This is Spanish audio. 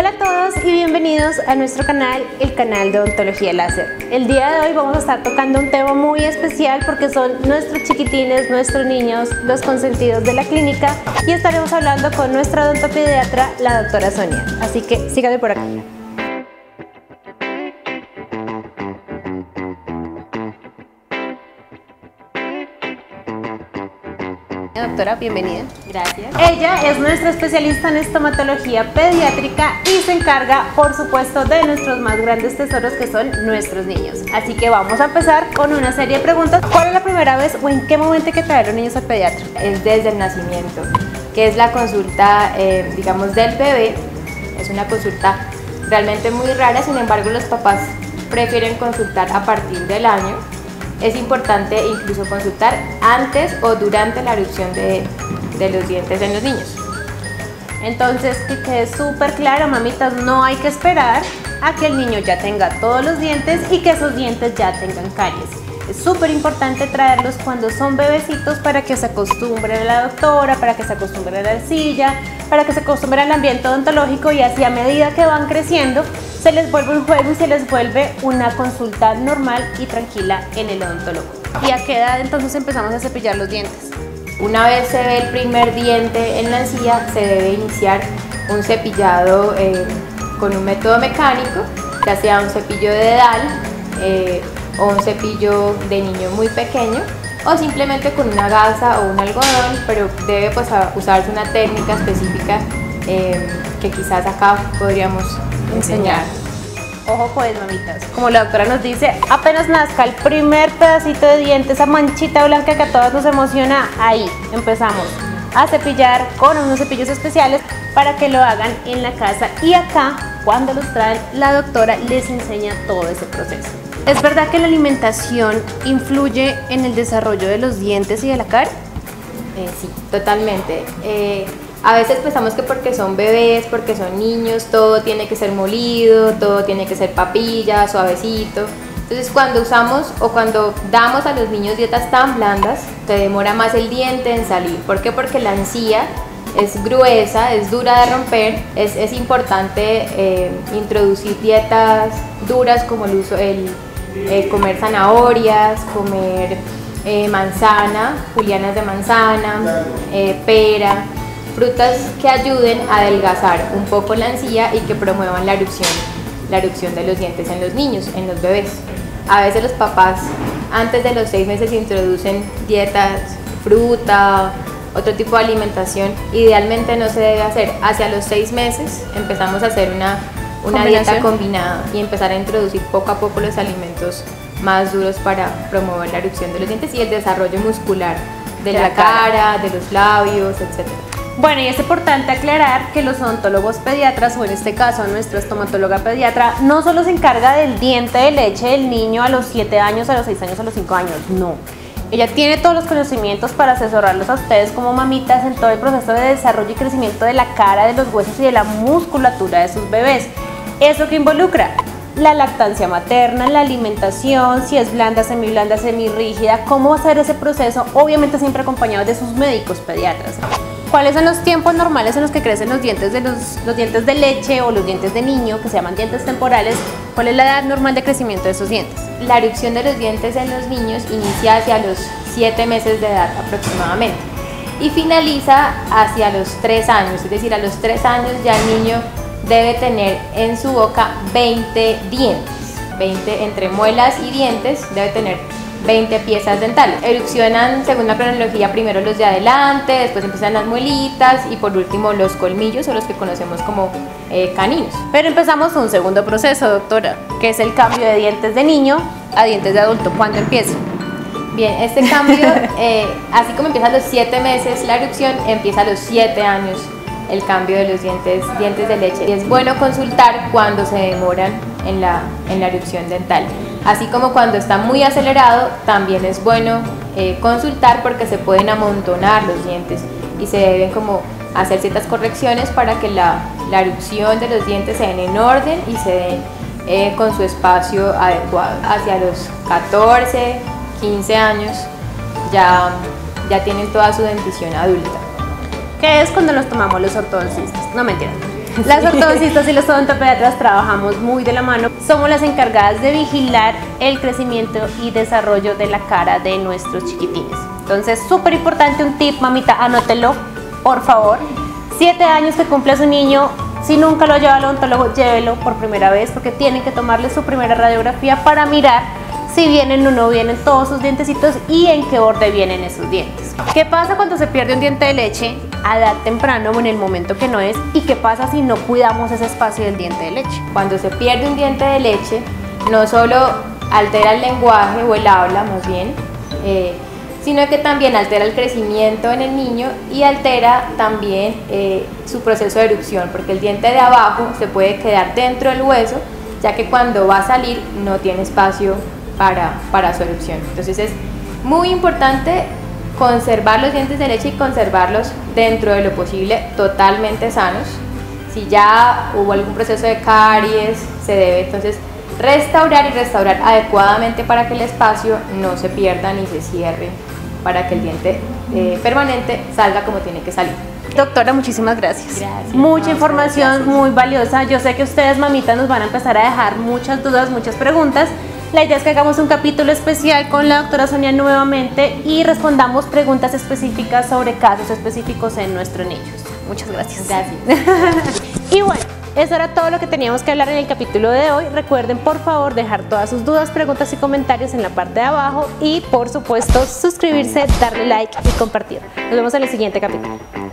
Hola a todos y bienvenidos a nuestro canal, el canal de Odontología Láser. El día de hoy vamos a estar tocando un tema muy especial porque son nuestros chiquitines, nuestros niños, los consentidos de la clínica, y estaremos hablando con nuestra odontopediatra, la doctora Sonia. Así que síganme por acá. Doctora, bienvenida. Gracias. Ella es nuestra especialista en estomatología pediátrica y se encarga, por supuesto, de nuestros más grandes tesoros, que son nuestros niños. Así que vamos a empezar con una serie de preguntas. ¿Cuál es la primera vez o en qué momento hay que traer a los niños al pediatra? Es desde el nacimiento, que es la consulta, digamos, del bebé. Es una consulta realmente muy rara, sin embargo, los papás prefieren consultar a partir del año. Es importante incluso consultar antes o durante la erupción de los dientes en los niños. Entonces, que quede súper claro, mamitas, no hay que esperar a que el niño ya tenga todos los dientes y que esos dientes ya tengan caries. Es súper importante traerlos cuando son bebecitos para que se acostumbre a la doctora, para que se acostumbre a la silla, para que se acostumbre al ambiente odontológico, y así a medida que van creciendo se les vuelve un juego y se les vuelve una consulta normal y tranquila en el odontólogo. ¿Y a qué edad entonces empezamos a cepillar los dientes? Una vez se ve el primer diente en la encía, se debe iniciar un cepillado con un método mecánico, ya sea un cepillo de dedal o un cepillo de niño muy pequeño, o simplemente con una gasa o un algodón, pero debe, pues, usarse una técnica específica que quizás acá podríamos enseñar. Ojo pues, mamitas, como la doctora nos dice, apenas nazca el primer pedacito de diente, esa manchita blanca que a todos nos emociona, ahí empezamos a cepillar con unos cepillos especiales para que lo hagan en la casa, y acá cuando los traen la doctora les enseña todo ese proceso. ¿Es verdad que la alimentación influye en el desarrollo de los dientes y de la cara? Sí, totalmente. A veces pensamos que porque son bebés, porque son niños, todo tiene que ser molido, todo tiene que ser papilla, suavecito. Entonces, cuando usamos o cuando damos a los niños dietas tan blandas, se demora más el diente en salir. ¿Por qué? Porque la encía es gruesa, es dura de romper. Es importante introducir dietas duras como comer zanahorias, comer manzana, julianas de manzana, pera. Frutas que ayuden a adelgazar un poco la encía y que promuevan la erupción de los dientes en los niños, en los bebés. A veces los papás antes de los 6 meses introducen dietas, fruta, otro tipo de alimentación. Idealmente no se debe hacer. Hacia los 6 meses empezamos a hacer una dieta combinada y empezar a introducir poco a poco los alimentos más duros para promover la erupción de los dientes y el desarrollo muscular de la cara, de los labios, etc. Bueno, y es importante aclarar que los odontólogos pediatras, o en este caso nuestra estomatóloga pediatra, no solo se encarga del diente de leche del niño a los 7 años, a los 6 años, a los 5 años, no. Ella tiene todos los conocimientos para asesorarlos a ustedes como mamitas en todo el proceso de desarrollo y crecimiento de la cara, de los huesos y de la musculatura de sus bebés. ¿Eso que involucra? La lactancia materna, la alimentación, si es blanda, semirrígida, cómo hacer ese proceso, obviamente siempre acompañados de sus médicos pediatras. ¿Cuáles son los tiempos normales en los que crecen los dientes de leche o los dientes de niño, que se llaman dientes temporales? ¿Cuál es la edad normal de crecimiento de esos dientes? La erupción de los dientes en los niños inicia hacia los 7 meses de edad aproximadamente y finaliza hacia los 3 años, es decir, a los 3 años ya el niño debe tener en su boca 20 dientes, 20 entre muelas y dientes, debe tener 20 piezas dentales. Erupcionan según la cronología, primero los de adelante, después empiezan las muelitas y por último los colmillos, o los que conocemos como caninos. Pero empezamos un segundo proceso, doctora, que es el cambio de dientes de niño a dientes de adulto. ¿Cuándo empieza? Bien, este cambio, así como empieza a los 7 meses la erupción, empieza a los 7 años el cambio de los dientes de leche. Y es bueno consultar cuando se demoran en la erupción dental. Así como cuando está muy acelerado, también es bueno consultar, porque se pueden amontonar los dientes y se deben como hacer ciertas correcciones para que la erupción de los dientes se den en orden y se den con su espacio adecuado. Hacia los 14, 15 años ya tienen toda su dentición adulta. ¿Qué es cuando nos tomamos los ortodoncistas? No, mentira. Las ortodoncistas y los odontopediatras trabajamos muy de la mano. Somos las encargadas de vigilar el crecimiento y desarrollo de la cara de nuestros chiquitines. Entonces, súper importante un tip, mamita, anótelo, por favor. 7 años que cumple su niño, si nunca lo lleva al odontólogo, llévelo por primera vez, porque tienen que tomarle su primera radiografía para mirar si vienen o no vienen todos sus dientecitos y en qué borde vienen esos dientes. ¿Qué pasa cuando se pierde un diente de leche a edad temprana o en el momento que no es? ¿Y qué pasa si no cuidamos ese espacio del diente de leche? Cuando se pierde un diente de leche, no solo altera el lenguaje o el habla, más bien, sino que también altera el crecimiento en el niño y altera también su proceso de erupción, porque el diente de abajo se puede quedar dentro del hueso, ya que cuando va a salir no tiene espacio para su erupción. Entonces es muy importante conservar los dientes de leche y conservarlos dentro de lo posible totalmente sanos. Si ya hubo algún proceso de caries, se debe entonces restaurar y restaurar adecuadamente para que el espacio no se pierda ni se cierre, para que el diente permanente salga como tiene que salir. Doctora, muchísimas gracias. Mucha información muy valiosa. Yo sé que ustedes, mamitas, nos van a empezar a dejar muchas dudas, muchas preguntas. La idea es que hagamos un capítulo especial con la doctora Sonia nuevamente y respondamos preguntas específicas sobre casos específicos en nuestros niños. Muchas gracias. Gracias. Y bueno, eso era todo lo que teníamos que hablar en el capítulo de hoy. Recuerden, por favor, dejar todas sus dudas, preguntas y comentarios en la parte de abajo y, por supuesto, suscribirse, darle like y compartir. Nos vemos en el siguiente capítulo.